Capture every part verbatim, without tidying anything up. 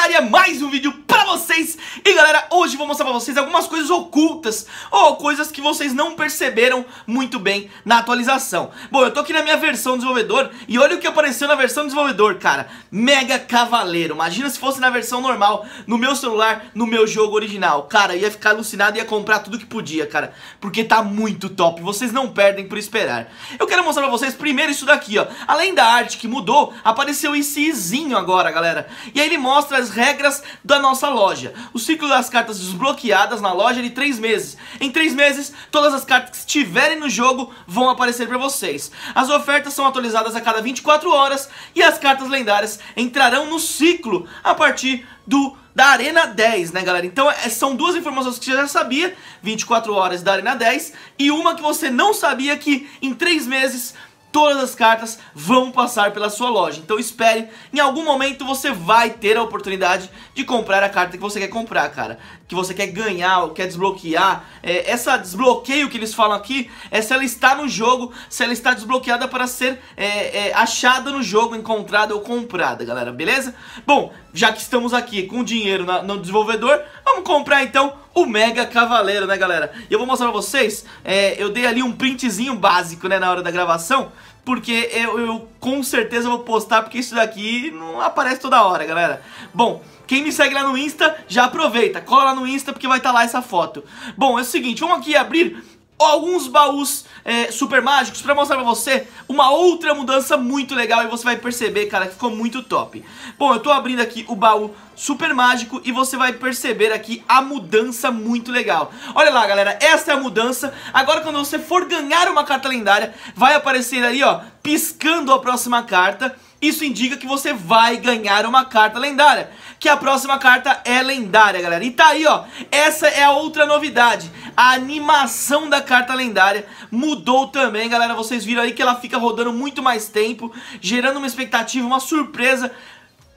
na área, mais um vídeo pra vocês. E galera, hoje vou mostrar pra vocês algumas coisas ocultas ou coisas que vocês não perceberam muito bem na atualização. Bom, eu tô aqui na minha versão desenvolvedor e olha o que apareceu na versão desenvolvedor, cara. Mega Cavaleiro, imagina se fosse na versão normal, no meu celular, no meu jogo original. Cara, ia ficar alucinado, ia comprar tudo que podia, cara, porque tá muito top, vocês não perdem por esperar. Eu quero mostrar pra vocês primeiro isso daqui, ó. Além da arte que mudou, apareceu esse izinho agora, galera. E aí ele mostra as regras da nossa loja. O ciclo das cartas desbloqueadas na loja é de três meses. Em três meses, todas as cartas que estiverem no jogo vão aparecer pra vocês. As ofertas são atualizadas a cada vinte e quatro horas e as cartas lendárias entrarão no ciclo a partir do... da Arena dez, né, galera? Então é, são duas informações que você já sabia, vinte e quatro horas da Arena dez, e uma que você não sabia, que em três meses todas as cartas vão passar pela sua loja. Então espere, em algum momento você vai ter a oportunidade de comprar a carta que você quer comprar, cara, que você quer ganhar ou quer desbloquear. É, essa desbloqueio que eles falam aqui é se ela está no jogo, se ela está desbloqueada para ser é, é, achada no jogo, encontrada ou comprada, galera, beleza? Bom, já que estamos aqui com dinheiro na, no desenvolvedor, vamos comprar então o Mega Cavaleiro, né, galera? E eu vou mostrar pra vocês, é, eu dei ali um printzinho básico, né, na hora da gravação, porque eu, eu com certeza vou postar, porque isso daqui não aparece toda hora, galera. Bom, quem me segue lá no Insta, já aproveita, cola lá no Insta, porque vai estar lá essa foto. Bom, é o seguinte, vamos aqui abrir alguns baús é, super mágicos pra mostrar pra você uma outra mudança muito legal, e você vai perceber, cara, que ficou muito top. Bom, eu tô abrindo aqui o baú super mágico e você vai perceber aqui a mudança muito legal. Olha lá, galera, essa é a mudança. Agora, quando você for ganhar uma carta lendária, vai aparecer aí, ó, piscando a próxima carta. Isso indica que você vai ganhar uma carta lendária, que a próxima carta é lendária, galera. E tá aí, ó, essa é a outra novidade. A animação da carta lendária mudou também, galera. Vocês viram aí que ela fica rodando muito mais tempo, gerando uma expectativa, uma surpresa.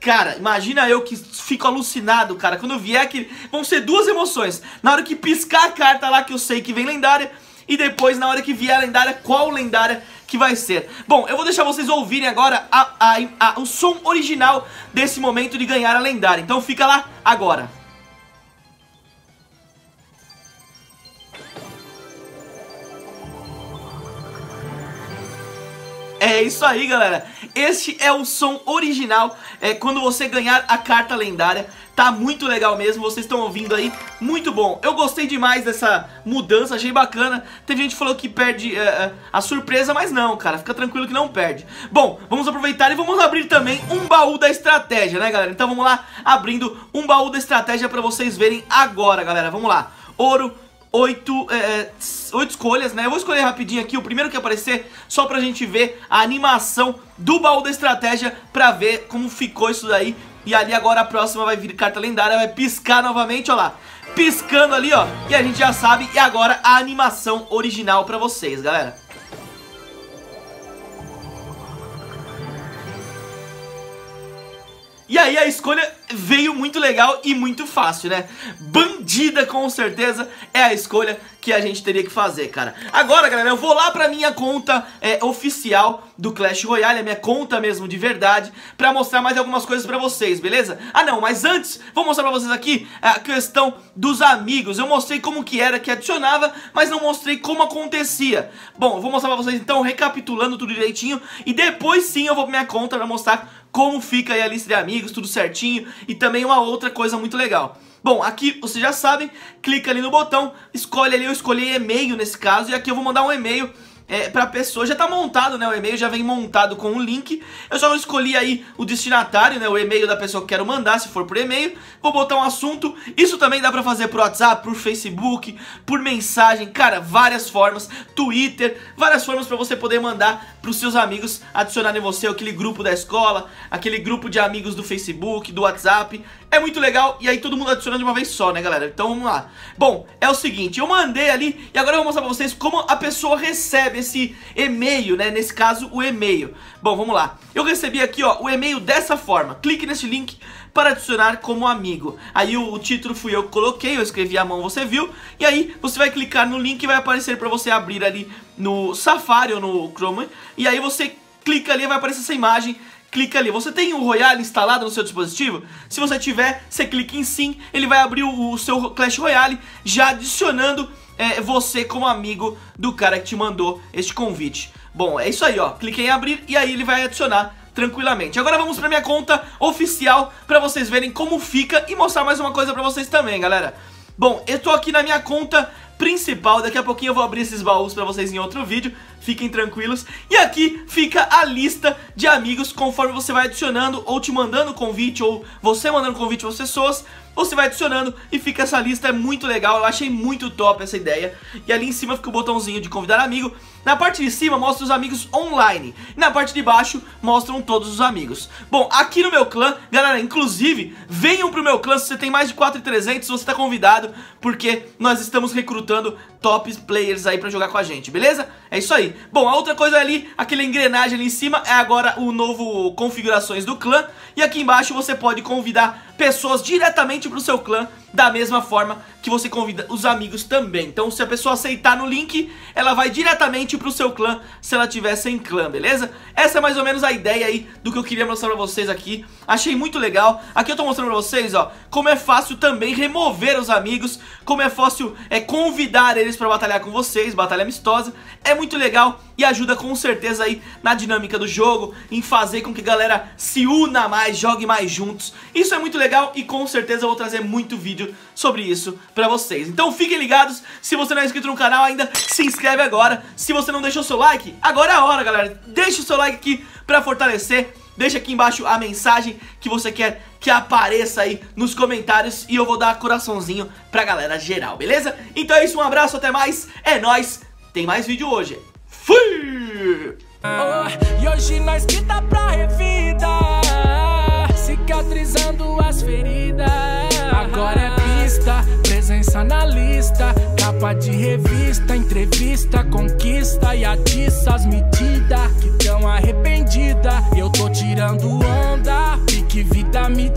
Cara, imagina eu que fico alucinado, cara, quando vier que... vão ser duas emoções. Na hora que piscar a carta lá, que eu sei que vem lendária, e depois, na hora que vier a lendária, qual lendária que vai ser. Bom, eu vou deixar vocês ouvirem agora a, a, a, o som original desse momento de ganhar a lendária. Então fica lá agora. É isso aí, galera. Este é o som original, é, quando você ganhar a carta lendária. Tá muito legal mesmo, vocês estão ouvindo aí. Muito bom, eu gostei demais dessa mudança, achei bacana. Teve gente que falou que perde é, a surpresa, mas não, cara, fica tranquilo que não perde. Bom, vamos aproveitar e vamos abrir também um baú da estratégia, né, galera? Então vamos lá, abrindo um baú da estratégia pra vocês verem agora, galera. Vamos lá, ouro, Oito, é, oito escolhas, né? Eu vou escolher rapidinho aqui o primeiro que aparecer, só pra gente ver a animação do baú da estratégia, pra ver como ficou isso daí. E ali agora a próxima vai vir carta lendária, vai piscar novamente, ó lá, piscando ali, ó. E a gente já sabe, e agora a animação original pra vocês, galera. E aí a escolha veio muito legal e muito fácil, né? Bandida, com certeza, é a escolha que a gente teria que fazer, cara. Agora, galera, eu vou lá pra minha conta é, oficial do Clash Royale, a minha conta mesmo de verdade, pra mostrar mais algumas coisas pra vocês, beleza? Ah, não, mas antes, vou mostrar pra vocês aqui a questão dos amigos. Eu mostrei como que era, que adicionava, mas não mostrei como acontecia. Bom, eu vou mostrar pra vocês, então, recapitulando tudo direitinho, e depois sim eu vou pra minha conta pra mostrar como fica aí a lista de amigos, tudo certinho, e também uma outra coisa muito legal. Bom, aqui vocês já sabem, clica ali no botão, escolhe ali, eu escolhi e-mail nesse caso, e aqui eu vou mandar um e-mail é, pra pessoa, já tá montado, né, o e-mail já vem montado com um link, eu só escolhi aí o destinatário, né, o e-mail da pessoa que quero mandar, se for por e-mail, vou botar um assunto, isso também dá pra fazer por WhatsApp, por Facebook, por mensagem, cara, várias formas, Twitter, várias formas pra você poder mandar pros seus amigos adicionarem você, aquele grupo da escola, aquele grupo de amigos do Facebook, do WhatsApp, é muito legal, e aí todo mundo adiciona de uma vez só, né, galera, então vamos lá. Bom, é o seguinte, eu mandei ali, e agora eu vou mostrar pra vocês como a pessoa recebe esse e-mail, né, nesse caso o e-mail. Bom, vamos lá, eu recebi aqui, ó, o e-mail dessa forma, clique neste link para adicionar como amigo. Aí o, o título fui eu que coloquei, eu escrevi à mão, você viu, e aí você vai clicar no link e vai aparecer para você abrir ali no Safari ou no Chrome, e aí você clica ali e vai aparecer essa imagem clica ali. Você tem o Royale instalado no seu dispositivo? Se você tiver, você clica em sim, ele vai abrir o, o seu Clash Royale, já adicionando é, você como amigo do cara que te mandou este convite. Bom, é isso aí, ó. Clique em abrir e aí ele vai adicionar tranquilamente. Agora vamos pra minha conta oficial pra vocês verem como fica e mostrar mais uma coisa pra vocês também, galera. Bom, eu tô aqui na minha conta principal, daqui a pouquinho eu vou abrir esses baús pra vocês em outro vídeo, fiquem tranquilos. E aqui fica a lista de amigos, conforme você vai adicionando ou te mandando convite, ou você mandando convite às pessoas, você vai adicionando e fica essa lista, é muito legal, eu achei muito top essa ideia. E ali em cima fica o botãozinho de convidar amigo, na parte de cima mostra os amigos online, e na parte de baixo mostram todos os amigos. Bom, aqui no meu clã, galera, inclusive, venham pro meu clã, se você tem mais de quatro mil e trezentos, você tá convidado, porque nós estamos recrutando top players aí pra jogar com a gente, beleza? É isso aí. Bom, a outra coisa ali, aquela engrenagem ali em cima, é agora o novo configurações do clã. E aqui embaixo você pode convidar pessoas diretamente pro seu clã, da mesma forma que você convida os amigos também. Então se a pessoa aceitar no link, ela vai diretamente pro seu clã, se ela tiver sem clã, beleza? Essa é mais ou menos a ideia aí do que eu queria mostrar pra vocês aqui. Achei muito legal. Aqui eu tô mostrando pra vocês, ó, como é fácil também remover os amigos, como é fácil é, convidar convidar eles pra batalhar com vocês, batalha amistosa, é muito legal e ajuda com certeza aí na dinâmica do jogo, em fazer com que a galera se una mais, jogue mais juntos. Isso é muito legal e com certeza eu vou trazer muito vídeo sobre isso pra vocês. Então fiquem ligados, se você não é inscrito no canal ainda, se inscreve agora. Se você não deixou seu like, agora é a hora, galera, deixa o seu like aqui pra fortalecer. Deixa aqui embaixo a mensagem que você quer que apareça aí nos comentários e eu vou dar coraçãozinho pra galera geral, beleza? Então é isso, um abraço, até mais, é nóis, tem mais vídeo hoje. Fui! Oh, e hoje nós que tá pra revida, cicatrizando as feridas. Agora é pista, presença na lista, capa de revista, entrevista, conquista e atiça as medidas que tão arrependidas. Eu tô tirando onda, pique vida me